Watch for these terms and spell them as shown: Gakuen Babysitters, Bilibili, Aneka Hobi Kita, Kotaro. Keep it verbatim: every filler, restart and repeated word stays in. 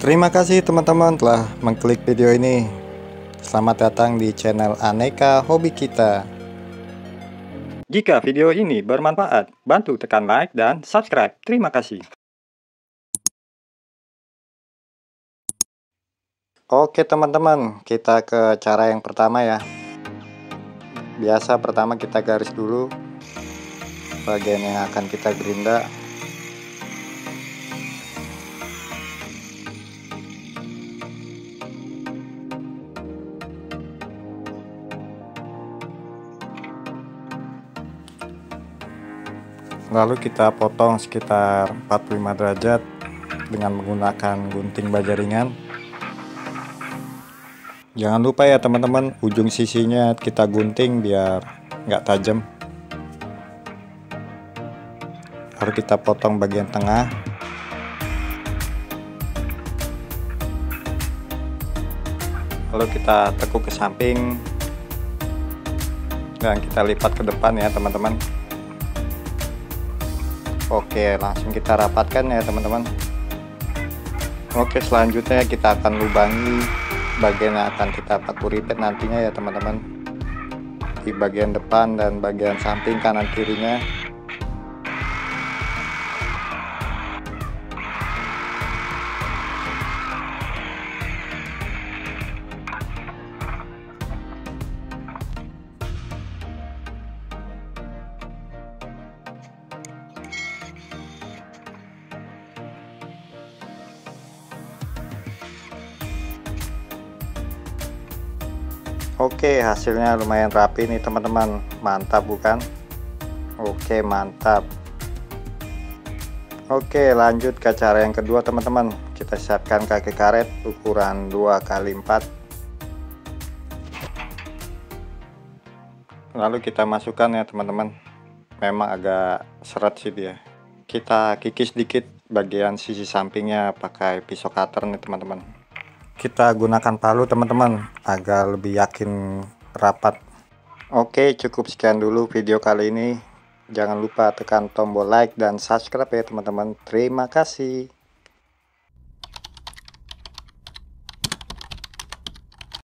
Terima kasih teman-teman telah mengklik video ini. Selamat datang di channel Aneka Hobi Kita. Jika video ini bermanfaat, bantu tekan like dan subscribe. Terima kasih. Oke teman-teman, kita ke cara yang pertama ya. Biasa pertama kita garis dulu bagian yang akan kita gerinda. Lalu kita potong sekitar empat puluh lima derajat dengan menggunakan gunting baja ringan. Jangan lupa ya teman-teman, ujung sisinya kita gunting biar nggak tajam. Lalu kita potong bagian tengah. Lalu kita tekuk ke samping dan kita lipat ke depan ya teman-teman. Oke, langsung kita rapatkan ya teman-teman. Oke, selanjutnya kita akan lubangi bagian yang akan kita paku rivet nantinya ya teman-teman, di bagian depan dan bagian samping kanan kirinya. Oke, hasilnya lumayan rapi nih teman-teman, mantap bukan? Oke, mantap. Oke, lanjut ke cara yang kedua teman-teman. Kita siapkan kaki karet ukuran dua kali empat. Lalu kita masukkan ya teman-teman. Memang agak seret sih dia. Kita kikis dikit bagian sisi sampingnya pakai pisau cutter nih teman-teman. Kita gunakan palu teman-teman agar lebih yakin rapat. Oke, cukup sekian dulu video kali ini. Jangan lupa tekan tombol like dan subscribe ya teman-teman. Terima kasih.